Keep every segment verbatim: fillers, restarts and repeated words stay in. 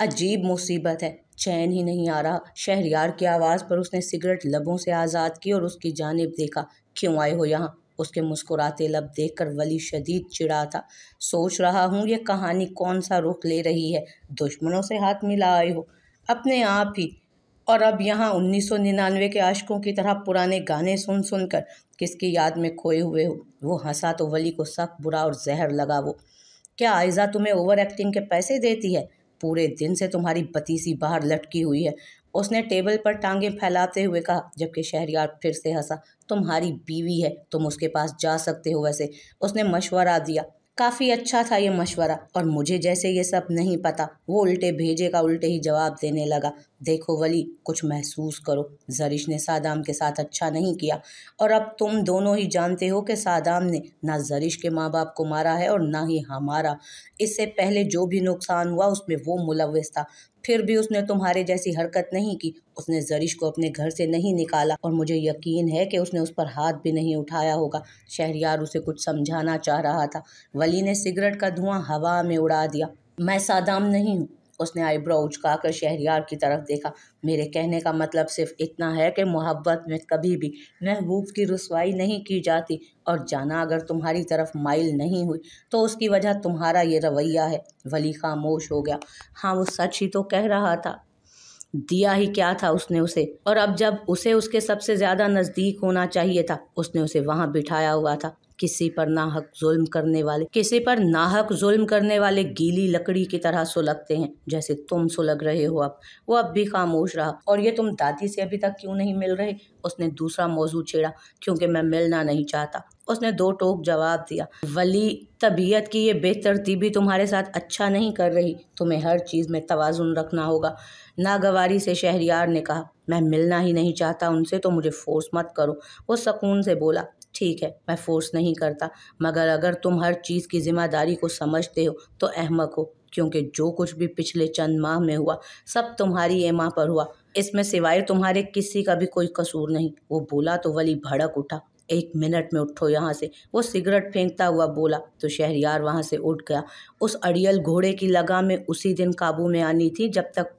अजीब मुसीबत है, चैन ही नहीं आ रहा। शहरयार की आवाज़ पर उसने सिगरेट लबों से आज़ाद की और उसकी जानिब देखा। क्यों आए हो यहाँ? उसके मुस्कुराते लब देखकर वली शदीद चिढ़ा था। सोच रहा हूँ ये कहानी कौन सा रुख ले रही है। दुश्मनों से हाथ मिला आए हो अपने आप ही, और अब यहाँ उन्नीस सौ निन्यानवे के आशिकों की तरह पुराने गाने सुन सुन कर किसकी याद में खोए हुए हो। वो हंसा तो वली को सख्त बुरा और जहर लगा। वो क्या आयजा तुम्हें ओवर एक्टिंग के पैसे देती है? पूरे दिन से तुम्हारी बतीसी बाहर लटकी हुई है। उसने टेबल पर टांगें फैलाते हुए कहा, जबकि शहरयार फिर से हंसा। तुम्हारी बीवी है, तुम उसके पास जा सकते हो। वैसे उसने मशवरा दिया, काफ़ी अच्छा था ये मशवरा, और मुझे जैसे ये सब नहीं पता। वो उल्टे भेजे का उल्टे ही जवाब देने लगा। देखो वली, कुछ महसूस करो, ज़रिश ने सादाम के साथ अच्छा नहीं किया, और अब तुम दोनों ही जानते हो कि सादाम ने ना ज़रिश के माँ बाप को मारा है और ना ही हमारा। इससे पहले जो भी नुकसान हुआ उसमें वो मुलविस था, फिर भी उसने तुम्हारे जैसी हरकत नहीं की। उसने ज़रिश को अपने घर से नहीं निकाला, और मुझे यकीन है कि उसने उस पर हाथ भी नहीं उठाया होगा। शहरयार उसे कुछ समझाना चाह रहा था। वली ने सिगरेट का धुआं हवा में उड़ा दिया। मैं सादाम नहीं हूँ। उसने आईब्रो उचकाकर शहरयार की तरफ देखा। मेरे कहने का मतलब सिर्फ इतना है कि मोहब्बत में कभी भी महबूब की रुसवाई नहीं की जाती, और जाना अगर तुम्हारी तरफ माइल नहीं हुई तो उसकी वजह तुम्हारा ये रवैया है। वली खामोश हो गया। हाँ, वो सच ही तो कह रहा था। दिया ही क्या था उसने उसे, और अब जब उसे उसके सबसे ज़्यादा नज़दीक होना चाहिए था उसने उसे वहाँ बिठाया हुआ था। किसी पर नाहक जुल्म करने वाले किसी पर नाहक जुल्म करने वाले गीली लकड़ी की तरह सुलगते हैं, जैसे तुम सुलग रहे हो अब। वो अब भी खामोश रहा। और ये तुम दादी से अभी तक क्यों नहीं मिल रहे? उसने दूसरा मौजू छेड़ा। क्योंकि मैं मिलना नहीं चाहता, उसने दो टोक जवाब दिया। वली, तबीयत की ये बेतरतीबी तुम्हारे साथ अच्छा नहीं कर रही। तुम्हें हर चीज़ में तवाज़ुन रखना होगा। नागवारी से शहरयार ने कहा। मैं मिलना ही नहीं चाहता उनसे, तो मुझे फोर्स मत करो। वो सुकून से बोला। ठीक है, मैं फोर्स नहीं करता, मगर अगर तुम हर चीज़ की ज़िम्मेदारी को समझते हो तो अहमक हो, क्योंकि जो कुछ भी पिछले चंद माह में हुआ सब तुम्हारी एमा पर हुआ। इसमें सिवाय तुम्हारे किसी का भी कोई कसूर नहीं। वो बोला तो वली भड़क उठा। एक मिनट में उठो यहाँ से, वो सिगरेट फेंकता हुआ बोला। तो शहरयार वहाँ से उठ गया। उस अड़ियल घोड़े की लगाम में उसी दिन काबू में आनी थी जब तक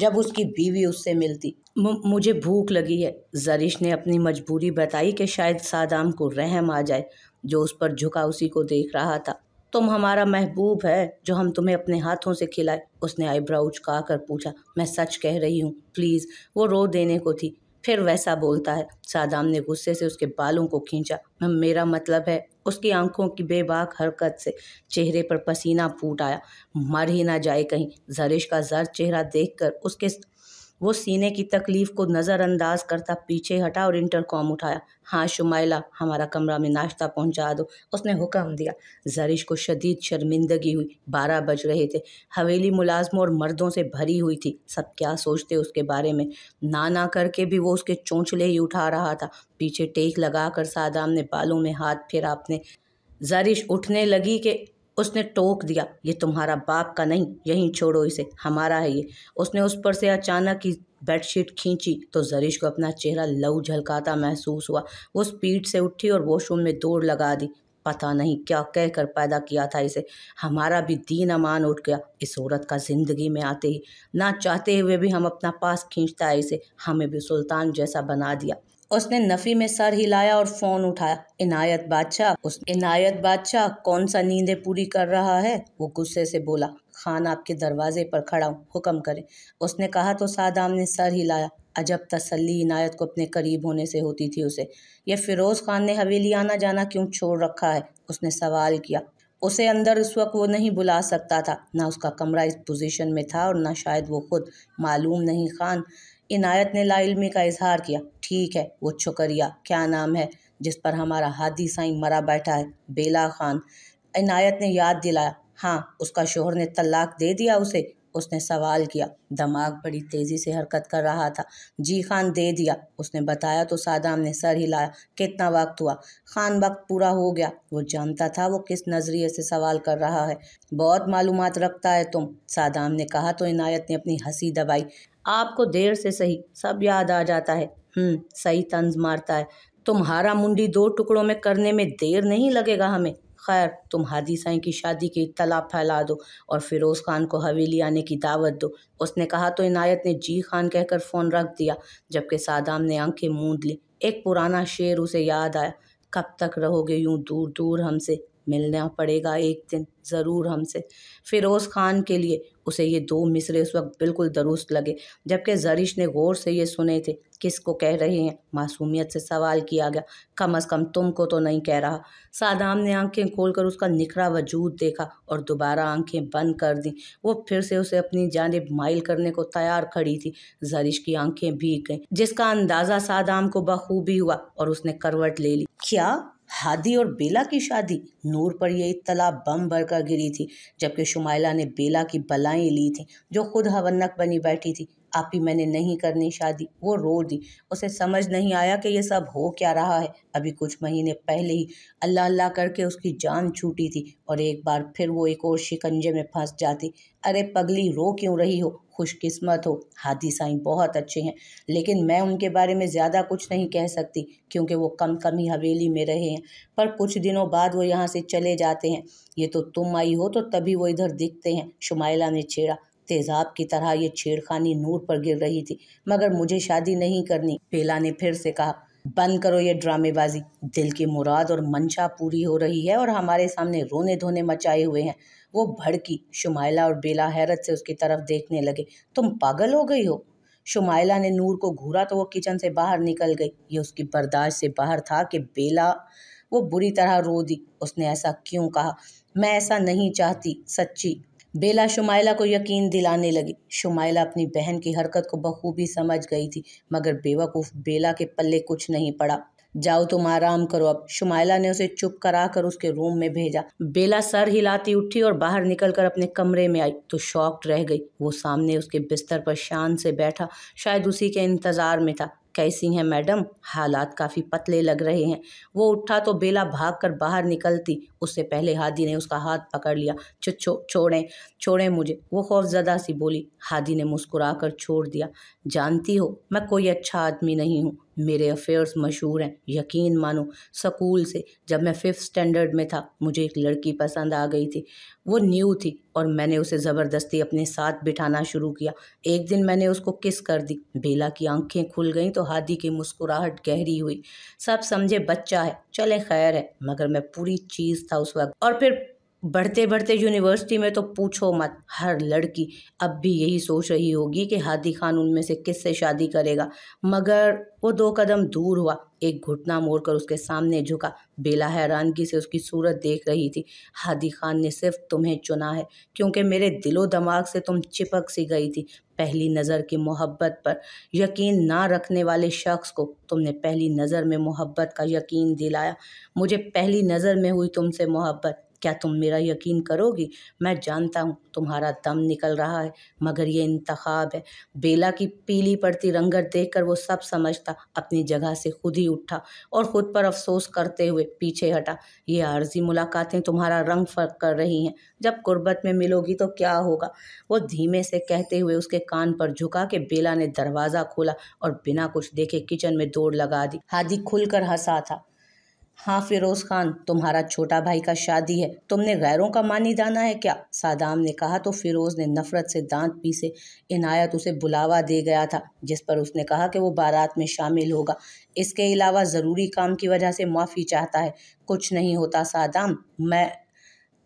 जब उसकी बीवी उससे मिलती। मुझे भूख लगी है। ज़रिश ने अपनी मजबूरी बताई कि शायद सादाम को रहम आ जाए, जो उस पर झुका उसी को देख रहा था। तुम हमारा महबूब है जो हम तुम्हें अपने हाथों से खिलाए। उसने आईब्रो उचका कर पूछा। मैं सच कह रही हूँ, प्लीज़। वो रो देने को थी। फिर वैसा बोलता है। सादाम ने गुस्से से उसके बालों को खींचा। मेरा मतलब है, उसकी आंखों की बेबाक हरकत से चेहरे पर पसीना फूट आया। मर ही ना जाए कहीं। ज़रिश का जर चेहरा देखकर उसके वो सीने की तकलीफ़ को नज़रअंदाज करता पीछे हटा और इंटरकॉम उठाया। हाँ शुमाइला, हमारा कमरा में नाश्ता पहुंचा दो, उसने हुक्म दिया। ज़रिश को शदीद शर्मिंदगी हुई। बारह बज रहे थे। हवेली मुलाजमों और मर्दों से भरी हुई थी। सब क्या सोचते उसके बारे में। ना ना करके भी वो उसके चोंचले ही उठा रहा था। पीछे टेक लगाकर सादाम ने बालों में हाथ फेरा अपने। ज़रिश उठने लगी कि उसने टोक दिया। ये तुम्हारा बाप का नहीं, यहीं छोड़ो इसे, हमारा है ये। उसने उस पर से अचानक ही बेडशीट खींची तो ज़रिश को अपना चेहरा लहू झलकाता महसूस हुआ। वो स्पीड से उठी और वॉशरूम में दौड़ लगा दी। पता नहीं क्या कह कर पैदा किया था इसे। हमारा भी दीन अमान उठ गया इस औरत का ज़िंदगी में आते ही। ना चाहते हुए भी हम अपना पास खींचता है इसे, हमें भी सुल्तान जैसा बना दिया। उसने नफ़ी में सर हिलाया और फ़ोन उठाया। इनायत बादशाह उस इनायत बादशाह कौन सा नींदें पूरी कर रहा है? वो गुस्से से बोला। खान आपके दरवाजे पर खड़ा हूँ, हुक्म करें, उसने कहा तो सादाम ने सर हिलाया। अजब तसल्ली इनायत को अपने करीब होने से होती थी उसे। यह फ़िरोज़ खान ने हवेली आना जाना क्यों छोड़ रखा है? उसने सवाल किया। उसे अंदर उस वक्त वो नहीं बुला सकता था, ना उसका कमरा इस पोजीशन में था और ना शायद वो खुद। मालूम नहीं खान, इनायत ने लाइल्मी का इजहार किया। ठीक है, वो शुक्रिया, क्या नाम है जिस पर हमारा हादी साई मरा बैठा है? बेला खान, इनायत ने याद दिलाया। हाँ, उसका शोहर ने तलाक दे दिया उसे? उसने सवाल किया। दिमाग बड़ी तेज़ी से हरकत कर रहा था। जी खान, दे दिया, उसने बताया तो सादाम ने सर हिलाया। कितना वक्त हुआ? खान, वक्त पूरा हो गया। वो जानता था वो किस नज़रिए से सवाल कर रहा है। बहुत मालूमात रखता है तुम, सादाम ने कहा तो इनायत ने अपनी हंसी दबाई। आपको देर से सही सब याद आ जाता है। हम्म, सही तंज मारता है। तुम्हारा मुंडी दो टुकड़ों में करने में देर नहीं लगेगा हमें। खैर तुम हादी साईं की शादी की इत्तला फैला दो और फ़िरोज़ ख़ान को हवेली आने की दावत दो। उसने कहा तो इनायत ने जी खान कहकर फ़ोन रख दिया, जबकि सादाम ने आंखें मूंद ली। एक पुराना शेर उसे याद आया, कब तक रहोगे यूं दूर दूर हमसे, मिलना पड़ेगा एक दिन ज़रूर हमसे। फ़िरोज़ ख़ान के लिए उसे ये दो मिसरे उस वक्त बिल्कुल दुरुस्त लगे, जबकि ज़रिश ने गौर से ये सुने थे। किसको कह रहे हैं, मासूमियत से सवाल किया गया, कम अज़ कम तुम को तो नहीं कह रहा। सादाम ने आंखें खोलकर उसका निखरा वजूद देखा और दोबारा आंखें बंद कर दी। वो फिर से उसे अपनी जानिब माइल करने को तैयार खड़ी थी। ज़रिश की आंखें भीग गईं, जिसका अंदाज़ा सादाम को बखूबी हुआ और उसने करवट ले ली। क्या हादी और बेला की शादी? नूर पर यह इत्तला बम भरकर गिरी थी, जबकि शुमाइला ने बेला की बलाएं ली थी जो खुद हवनक बनी बैठी थी। आप ही मैंने नहीं करनी शादी, वो रो दी। उसे समझ नहीं आया कि ये सब हो क्या रहा है। अभी कुछ महीने पहले ही अल्लाह अल्लाह करके उसकी जान छूटी थी और एक बार फिर वो एक और शिकंजे में फंस जाती। अरे पगली, रो क्यों रही हो? खुशकिस्मत हो, हादी साईं बहुत अच्छे हैं, लेकिन मैं उनके बारे में ज़्यादा कुछ नहीं कह सकती क्योंकि वो कम कम ही हवेली में रहे हैं, पर कुछ दिनों बाद वो यहाँ से चले जाते हैं। ये तो तुम आई हो तो तभी वो इधर दिखते हैं, शुमाइला ने छेड़ा। तेज़ाब की तरह ये छेड़खानी नूर पर गिर रही थी। मगर मुझे शादी नहीं करनी, बेला ने फिर से कहा। बंद करो ये ड्रामेबाजी, दिल की मुराद और मंशा पूरी हो रही है और हमारे सामने रोने धोने मचाए हुए हैं। वो भड़की। शुमाइला और बेला हैरत से उसकी तरफ देखने लगे। तुम पागल हो गई हो? शुमाइला ने नूर को घूरा तो वो किचन से बाहर निकल गई। ये उसकी बर्दाश्त से बाहर था कि बेला वो बुरी तरह रो दी। उसने ऐसा क्यों कहा? मैं ऐसा नहीं चाहती, सच्ची, बेला शुमाइला को यकीन दिलाने लगी। शुमाइला अपनी बहन की हरकत को बखूबी समझ गई थी, मगर बेवकूफ़ बेला के पल्ले कुछ नहीं पड़ा। जाओ तुम आराम करो अब, शुमाइला ने उसे चुप करा कर उसके रूम में भेजा। बेला सर हिलाती उठी और बाहर निकलकर अपने कमरे में आई तो शॉक्ड रह गई। वो सामने उसके बिस्तर पर शान से बैठा शायद उसी के इंतज़ार में था। कैसी हैं मैडम? हालात काफ़ी पतले लग रहे हैं। वो उठा तो बेला भागकर बाहर निकलती उससे पहले हादी ने उसका हाथ पकड़ लिया। छो छो छोड़ें छोड़ें मुझे, वो खौफजदा सी बोली। हादी ने मुस्कुराकर छोड़ दिया। जानती हो, मैं कोई अच्छा आदमी नहीं हूँ, मेरे अफेयर्स मशहूर हैं। यकीन मानो, स्कूल से जब मैं फिफ्थ स्टैंडर्ड में था मुझे एक लड़की पसंद आ गई थी। वो न्यू थी और मैंने उसे ज़बरदस्ती अपने साथ बिठाना शुरू किया। एक दिन मैंने उसको किस कर दी। बेला की आंखें खुल गईं तो हादी की मुस्कुराहट गहरी हुई। सब समझे बच्चा है, चले खैर है, मगर मैं पूरी चीज़ था उस वक्त। और फिर बढ़ते बढ़ते यूनिवर्सिटी में तो पूछो मत। हर लड़की अब भी यही सोच रही होगी कि हादी खान उनमें से किससे शादी करेगा। मगर वो दो कदम दूर हुआ, एक घुटना मोड़कर उसके सामने झुका। बेला हैरानगी से उसकी सूरत देख रही थी। हादी खान ने सिर्फ तुम्हें चुना है क्योंकि मेरे दिलो दिमाग से तुम चिपक सी गई थी। पहली नज़र की मोहब्बत पर यकीन ना रखने वाले शख्स को तुमने पहली नज़र में मोहब्बत का यकीन दिलाया। मुझे पहली नज़र में हुई तुमसे मोहब्बत। क्या तुम मेरा यकीन करोगी? मैं जानता हूँ तुम्हारा दम निकल रहा है, मगर ये इंतखाब है। बेला की पीली पड़ती रंगत देखकर वो सब समझता अपनी जगह से खुद ही उठा और ख़ुद पर अफसोस करते हुए पीछे हटा। ये आर्जी मुलाकातें तुम्हारा रंग फर्क कर रही हैं, जब गुर्बत में मिलोगी तो क्या होगा? वो धीमे से कहते हुए उसके कान पर झुका कि बेला ने दरवाज़ा खोला और बिना कुछ देखे किचन में दौड़ लगा दी। हादी खुलकर हंसा था। हाँ फ़िरोज़ ख़ान, तुम्हारा छोटा भाई का शादी है, तुमने गैरों का मानी दाना है क्या? सादाम ने कहा तो फ़िरोज़ ने नफ़रत से दांत पीसे। इनायत उसे बुलावा दे गया था जिस पर उसने कहा कि वो बारात में शामिल होगा। इसके अलावा ज़रूरी काम की वजह से माफ़ी चाहता है। कुछ नहीं होता सादाम, मैं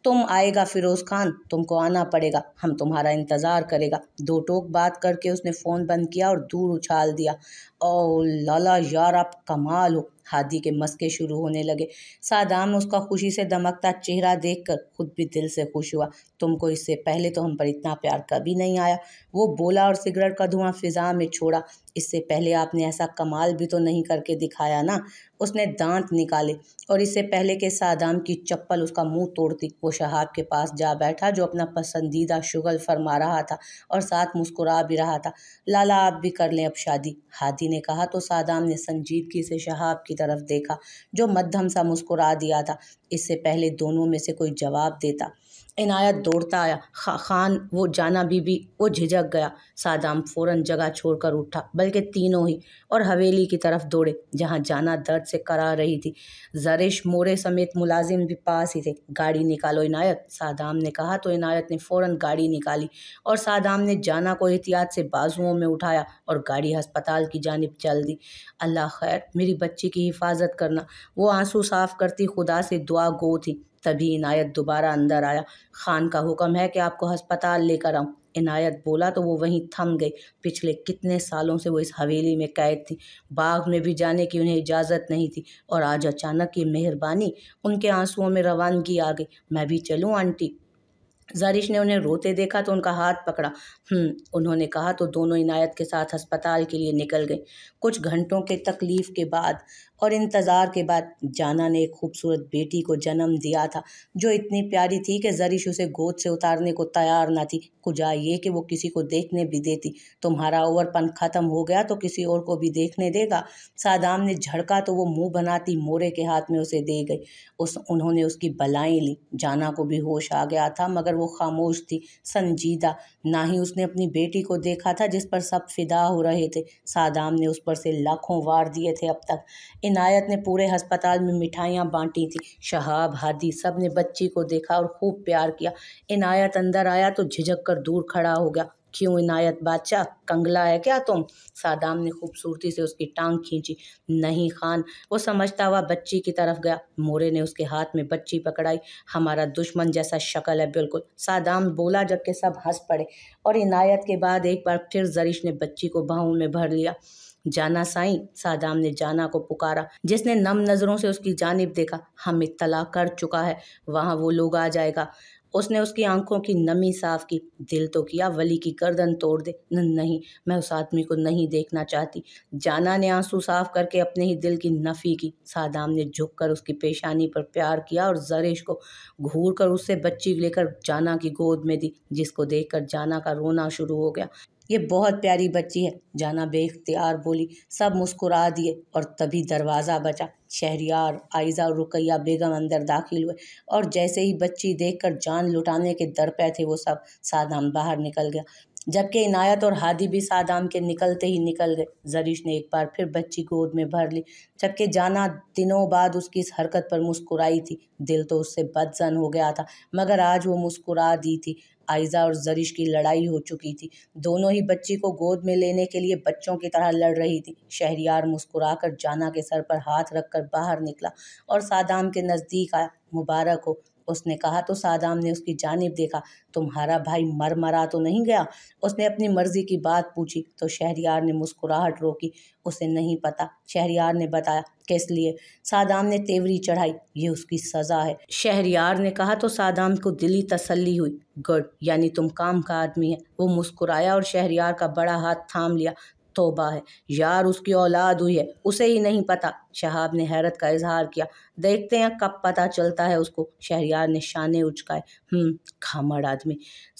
तुम आएगा फ़िरोज़ ख़ान, तुमको आना पड़ेगा, हम तुम्हारा इंतज़ार करेगा। दो टोक बात करके उसने फ़ोन बंद किया और दूर उछाल दिया। ओ लाला यार, आप कमाल हो। हादी के मस्के शुरू होने लगे। सादाम उसका खुशी से दमकता चेहरा देखकर खुद भी दिल से खुश हुआ। तुमको इससे पहले तो हम पर इतना प्यार कभी नहीं आया, वो बोला और सिगरेट का धुआं फिजा में छोड़ा। इससे पहले आपने ऐसा कमाल भी तो नहीं करके दिखाया ना, उसने दांत निकाले। और इससे पहले के सादाम की चप्पल उसका मुंह तोड़ती, वो शहाब के पास जा बैठा जो अपना पसंदीदा शुगल फरमा रहा था और साथ मुस्कुरा भी रहा था। लाला आप भी कर लें अब शादी, हादी ने कहा तो सादाम ने संजीदगी से शहाब की तरफ देखा जो मध्यम सा मुस्कुरा दिया था। इससे पहले दोनों में से कोई जवाब देता। इनायत दौड़ता आया। खा, खान वो जाना बीबी, वो झिझक गया। सादाम फौरन जगह छोड़कर उठा, बल्कि तीनों ही, और हवेली की तरफ दौड़े जहां जाना दर्द से कराह रही थी। जरेश मोरे समेत मुलाजिम भी पास ही थे। गाड़ी निकालो इनायत, सादाम ने कहा तो इनायत ने फौरन गाड़ी निकाली और सादाम ने जाना को एहतियात से बाजुओं में उठाया और गाड़ी हस्पताल की जानिब चल दी। अल्लाह खैर, मेरी बच्ची की हिफाजत करना, वो आंसू साफ करती खुदा से दुआ गो थी। तभी इनायत दोबारा अंदर आया। खान का हुक्म है कि आपको हस्पताल लेकर आऊँ, इनायत बोला तो वो वहीं थम गई। पिछले कितने सालों से वो इस हवेली में कैद थी, बाग में भी जाने की उन्हें इजाज़त नहीं थी, और आज अचानक ये मेहरबानी। उनके आंसुओं में रवानगी आ गई। मैं भी चलूँ आंटी? ज़ारिश ने उन्हें रोते देखा तो उनका हाथ पकड़ा। हम्म, उन्होंने कहा तो दोनों इनायत के साथ अस्पताल के लिए निकल गए। कुछ घंटों के तकलीफ़ के बाद और इंतज़ार के बाद जाना ने एक खूबसूरत बेटी को जन्म दिया था, जो इतनी प्यारी थी कि ज़रिश उसे गोद से उतारने को तैयार ना थी, कुजा ये कि वो किसी को देखने भी देती। तुम्हारा ओवरपन ख़त्म हो गया तो किसी और को भी देखने देगा। सादाम ने झड़का तो वो मुंह बनाती मोरे के हाथ में उसे दे गई। उस उन्होंने उसकी बलाएँ ली। जाना को भी होश आ गया था, मगर वो खामोश थी, संजीदा। ना ही उसने अपनी बेटी को देखा था जिस पर सब फिदा हो रहे थे। सादाम ने उस पर से लाखों वार दिए थे अब तक। इनायत ने पूरे हस्पताल में मिठाइयाँ बांटी थी। शहाब, हादी सब ने बच्ची को देखा और खूब प्यार किया। इनायत अंदर आया तो झिझक कर दूर खड़ा हो गया। क्यों इनायत बादशाह, कंगला है क्या तुम? सादाम ने खूबसूरती से उसकी टांग खींची। नहीं खान, वो समझता हुआ बच्ची की तरफ गया। मोरे ने उसके हाथ में बच्ची पकड़ाई। हमारा दुश्मन जैसा शक्ल है बिल्कुल, सादाम बोला, जबकि सब हंस पड़े। और इनायत के बाद एक बार फिर ज़रिश ने बच्ची को बाहों में भर लिया। जाना साईं, सादाम ने जाना को पुकारा, जिसने नम नज़रों से उसकी जानिब देखा। हम इत्तला कर चुका है, वहाँ वो लोग आ जाएगा। उसने उसकी आंखों की नमी साफ की। दिल तो किया वली की गर्दन तोड़ दे। नहीं, मैं उस आदमी को नहीं देखना चाहती। जाना ने आंसू साफ करके अपने ही दिल की नफ़ी की। सादाम ने झुककर उसकी पेशानी पर प्यार किया और ज़रिश को घूर कर उससे बच्ची लेकर जाना की गोद में दी, जिसको देखकर जाना का रोना शुरू हो गया। ये बहुत प्यारी बच्ची है, जाना बेख्तियार बोली। सब मुस्कुरा दिए और तभी दरवाज़ा बचा। शहरियार, आयज़ा और रुकैया बेगम अंदर दाखिल हुए और जैसे ही बच्ची देखकर जान लुटाने के दर पे थे वो सब। सादाम बाहर निकल गया, जबकि इनायत और हादी भी सादाम के निकलते ही निकल गए। ज़रिश ने एक बार फिर बच्ची गोद में भर ली, जबकि जाना दिनों बाद उसकी इस हरकत पर मुस्कुराई थी। दिल तो उससे बदजन हो गया था, मगर आज वो मुस्कुरा दी थी। आयज़ा और ज़रिश की लड़ाई हो चुकी थी। दोनों ही बच्ची को गोद में लेने के लिए बच्चों की तरह लड़ रही थी। शहरियार मुस्कुराकर जाना के सर पर हाथ रखकर बाहर निकला और सादाम के नज़दीक आया। मुबारक हो, उसने कहा तो सादाम ने उसकी जानिब देखा। तुम्हारा भाई मर मरा तो नहीं गया? उसने अपनी मर्जी की बात पूछी तो शहरियार ने मुस्कुराहट रोकी। उसे नहीं पता, शहरियार ने बताया। किस लिए? सादाम ने तेवरी चढ़ाई। ये उसकी सज़ा है, शहरियार ने कहा तो सादाम को दिली तसल्ली हुई। गुड, यानी तुम काम का आदमी है, वो मुस्कुराया और शहरियार का बड़ा हाथ थाम लिया। तौबा है यार, उसकी औलाद हुई है, उसे ही नहीं पता। शहाब ने हैरत का इजहार किया। देखते हैं कब पता चलता है उसको, शहरियार ने शाने उचकाए। हम्म, खामड़ आदमी,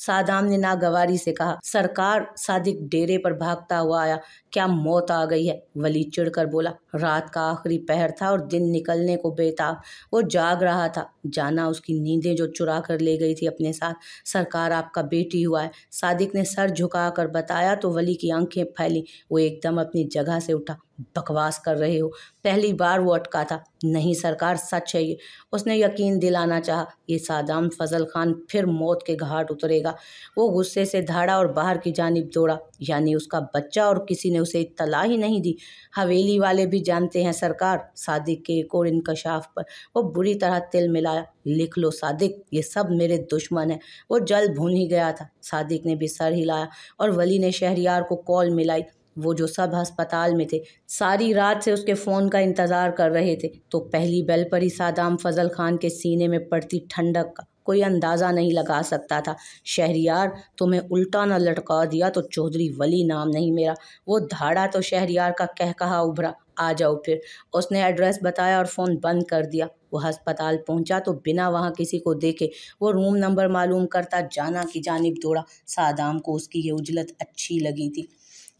सादाम ने नागवारी से कहा। सरकार, सादिक डेरे पर भागता हुआ आया। क्या मौत आ गई है? वली चिढ़कर बोला। रात का आखिरी पहर था और दिन निकलने को बेताब। वो जाग रहा था। जाना उसकी नींदें जो चुरा कर ले गई थी अपने साथ। सरकार, आपका बेटी हुआ है, सादिक ने सर झुका कर बताया तो वली की आंखें फैली। वो एकदम अपनी जगह से उठा। बकवास कर रहे हो, पहली बार वो अटका था। नहीं सरकार, सच है ये, उसने यकीन दिलाना चाहा। ये सादाम फजल खान फिर मौत के घाट उतरेगा। वो गुस्से से धाड़ा और बाहर की जानिब दौड़ा। यानी उसका बच्चा, और किसी ने उसे इत्तला ही नहीं दी। हवेली वाले भी जानते हैं सरकार, सादिक के एक और इंकशाफ पर वो बुरी तरह तिल मिलाया। लिख लो सादिक, ये सब मेरे दुश्मन हैं। वो जल भून ही गया था। सादिक ने भी सर हिलाया और वली ने शहरियार को कॉल मिलाई। वो जो सब हस्पताल में थे, सारी रात से उसके फ़ोन का इंतज़ार कर रहे थे। तो पहली बेल पर ही सादाम फजल खान के सीने में पड़ती ठंडक का कोई अंदाज़ा नहीं लगा सकता था। शहरियार, तुम्हें उल्टा न लटका दिया तो चौधरी वली नाम नहीं मेरा। वो धाड़ा तो शहरियार का कहकहा उभरा। आ जाओ फिर, उसने एड्रेस बताया और फ़ोन बंद कर दिया। वो हस्पताल पहुंचा तो बिना वहां किसी को देखे वो रूम नंबर मालूम करता जाना की जानिब दौड़ा। सादाम को उसकी ये उजलत अच्छी लगी थी।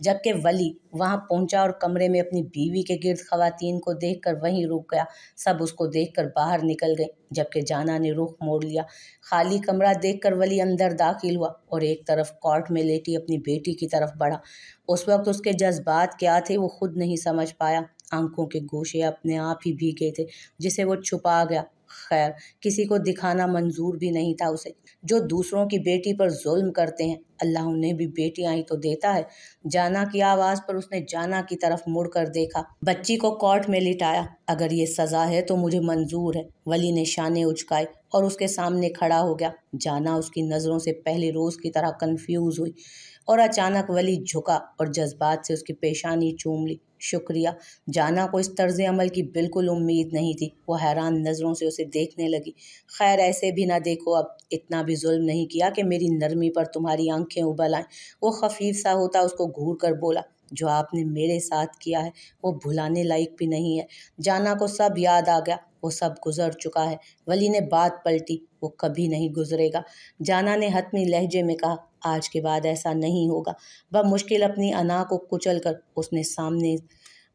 जबकि वली वहाँ पहुँचा और कमरे में अपनी बीवी के गिर्द खवातीन को देखकर वहीं रुक गया। सब उसको देखकर बाहर निकल गई जबकि जाना ने रुख मोड़ लिया। खाली कमरा देखकर वली अंदर दाखिल हुआ और एक तरफ कॉट में लेटी अपनी बेटी की तरफ बढ़ा। उस वक्त उसके जज्बात क्या थे वो खुद नहीं समझ पाया। आंखों के गोशे अपने आप ही भीगे थे जिसे वो छुपा गया। खैर, किसी को दिखाना मंजूर भी नहीं था उसे। जो दूसरों की बेटी पर जुल्म करते हैं, अल्लाह उन्हें भी बेटियां ही तो देता है। जाना की आवाज़ पर उसने जाना की तरफ मुड़कर देखा। बच्ची को कोर्ट में लिटाया। अगर ये सज़ा है तो मुझे मंजूर है। वली ने शाने उचकाए और उसके सामने खड़ा हो गया। जाना उसकी नज़रों से पहले रोज़ की तरह कन्फ्यूज़ हुई और अचानक वली झुका और जज्बात से उसकी पेशानी चूम ली। शुक्रिया। जाना को इस तर्ज अमल की बिल्कुल उम्मीद नहीं थी। वो हैरान नज़रों से उसे देखने लगी। खैर, ऐसे भी ना देखो, अब इतना भी जुल्म नहीं किया कि मेरी नरमी पर तुम्हारी आंखें उबल आएँ। वो खफीफ सा होता उसको घूर कर बोला, जो आपने मेरे साथ किया है वो भुलाने लायक भी नहीं है। जाना को सब याद आ गया। वो सब गुजर चुका है। वली ने बात पलटी। वो कभी नहीं गुजरेगा। जाना ने हतमी लहजे में कहा, आज के बाद ऐसा नहीं होगा। बमुश्किल अपनी अना को कुचल कर उसने सामने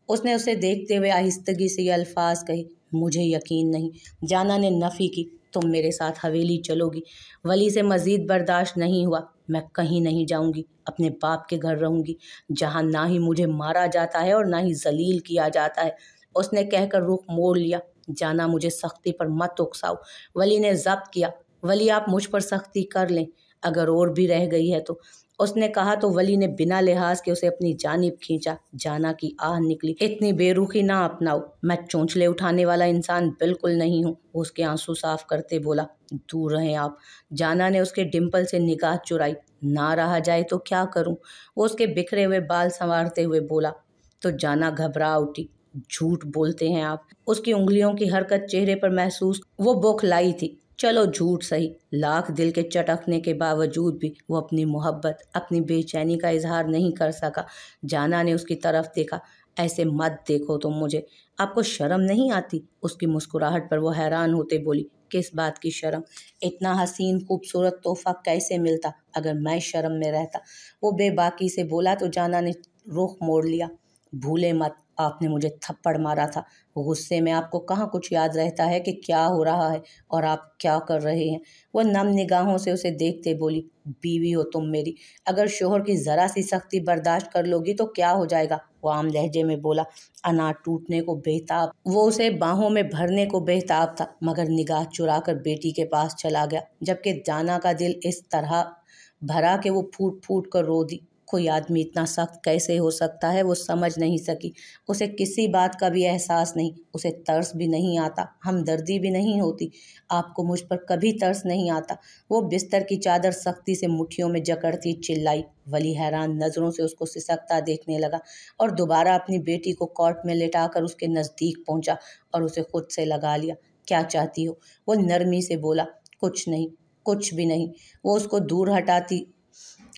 उसने उसे देखते हुए आहिस्तगी से ये अल्फाज कहे, मुझे यकीन नहीं। जाना ने नफ़ी की, तुम मेरे साथ हवेली चलोगी। वली से मज़ीद बर्दाश्त नहीं हुआ। मैं कहीं नहीं जाऊंगी, अपने बाप के घर रहूंगी, जहां ना ही मुझे मारा जाता है और ना ही जलील किया जाता है। उसने कहकर रुख मोड़ लिया। जाना, मुझे सख्ती पर मत उकसाओ। वली ने जब्त किया, वली आप मुझ पर सख्ती कर लें अगर और भी रह गई है तो। उसने कहा तो वली ने बिना लिहाज के उसे अपनी जानिब खींचा। जाना की आह निकली, इतनी बेरुखी ना अपनाओ, मैं चोंचले उठाने वाला इंसान बिल्कुल नहीं हूँ। उसके आंसू साफ करते बोला, दूर रहें आप। जाना ने उसके डिम्पल से निगाह चुराई। ना रहा जाए तो क्या करूँ, वो उसके बिखरे हुए बाल संवारते हुए बोला। तो जाना घबरा उठी, झूठ बोलते हैं आप। उसकी उंगलियों की हरकत चेहरे पर महसूस वो बौखलाई थी। चलो झूठ सही, लाख दिल के चटकने के बावजूद भी वो अपनी मोहब्बत, अपनी बेचैनी का इजहार नहीं कर सका। जाना ने उसकी तरफ देखा, ऐसे मत देखो तुम मुझे, आपको शर्म नहीं आती? उसकी मुस्कुराहट पर वो हैरान होते बोली, किस बात की शर्म? इतना हसीन खूबसूरत तोहफा कैसे मिलता अगर मैं शर्म में रहता? वो बेबाकी से बोला तो जाना ने रुख मोड़ लिया। भूले मत, आपने मुझे थप्पड़ मारा था। गुस्से में आपको कहाँ कुछ याद रहता है कि क्या हो रहा है और आप क्या कर रहे हैं। वो नम निगाहों से उसे देखते बोली, बीवी हो तुम मेरी, अगर शोहर की ज़रा सी सख्ती बर्दाश्त कर लोगी तो क्या हो जाएगा? वो आम लहजे में बोला। अनार टूटने को बेताब वो उसे बाहों में भरने को बेताब था, मगर निगाह चुरा कर बेटी के पास चला गया। जबकि जाना का दिल इस तरह भरा कि वो फूट फूट कर रो दी। कोई आदमी इतना सख्त कैसे हो सकता है, वो समझ नहीं सकी। उसे किसी बात का भी एहसास नहीं, उसे तरस भी नहीं आता, हमदर्दी भी नहीं होती। आपको मुझ पर कभी तरस नहीं आता। वो बिस्तर की चादर सख्ती से मुट्ठियों में जकड़ती चिल्लाई। वली हैरान नज़रों से उसको सिसकता देखने लगा और दोबारा अपनी बेटी को कॉट में लिटाकर उसके नज़दीक पहुंचा और उसे खुद से लगा लिया। क्या चाहती हो? वो नरमी से बोला। कुछ नहीं, कुछ भी नहीं। वो उसको दूर हटाती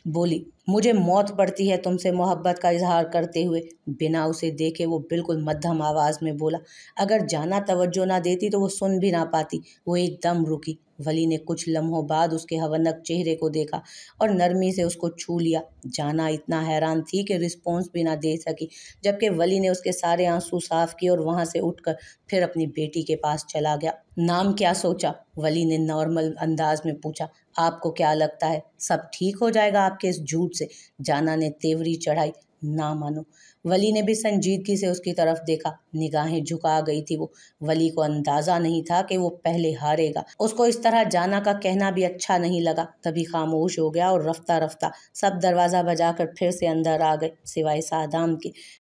बोली, मुझे मौत पड़ती है तुमसे मोहब्बत का इजहार करते हुए। बिना उसे देखे वो बिल्कुल मध्यम आवाज़ में बोला। अगर जाना तवज्जो ना देती तो वो सुन भी ना पाती। वो एकदम रुकी। वली ने कुछ लम्हों बाद उसके हवनक चेहरे को देखा और नरमी से उसको छू लिया। जाना इतना हैरान थी कि रिस्पॉन्स भी ना दे सकी, जबकि वली ने उसके सारे आंसू साफ किए और वहाँ से उठकर फिर अपनी बेटी के पास चला गया। नाम क्या सोचा? वली ने नॉर्मल अंदाज में पूछा। आपको क्या लगता है सब ठीक हो जाएगा आपके इस झूठ से? जाना ने तेवरी चढ़ाई। ना मानो। वली ने भी संजीदगी से उसकी तरफ देखा। निगाहें झुका गई थी वो। वली को अंदाज़ा नहीं था कि वो पहले हारेगा। उसको इस तरह जाना का कहना भी अच्छा नहीं लगा, तभी खामोश हो गया और रफ्ता रफ्ता सब दरवाज़ा बजाकर फिर से अंदर आ गए, सिवाय सादाम के।